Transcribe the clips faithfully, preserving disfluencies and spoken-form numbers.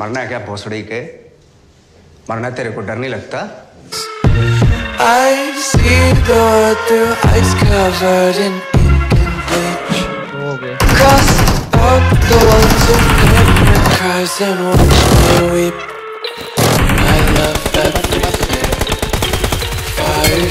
मरना है क्या भोसड़ी के? मरना तेरे को डर नहीं लगता? I see the world through ice covered in ink and bleach. Cross out the ones who heard my cries and watched me weep. I love everything. Fire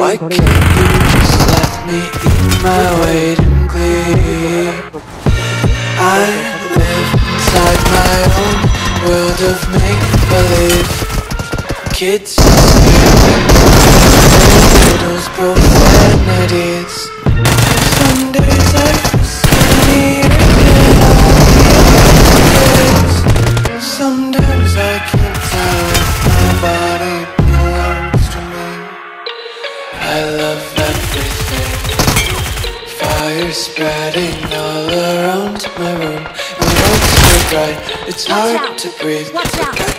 Why can't you just let me eat my weight in glee? I live inside my own world of make-believe. Kids screaming, riddles, profanities. Some days I feel sometimes I can't tell if my body belongs to me. I love everything. Fire spreading all around my room. My world's so bright, it's hard to breathe.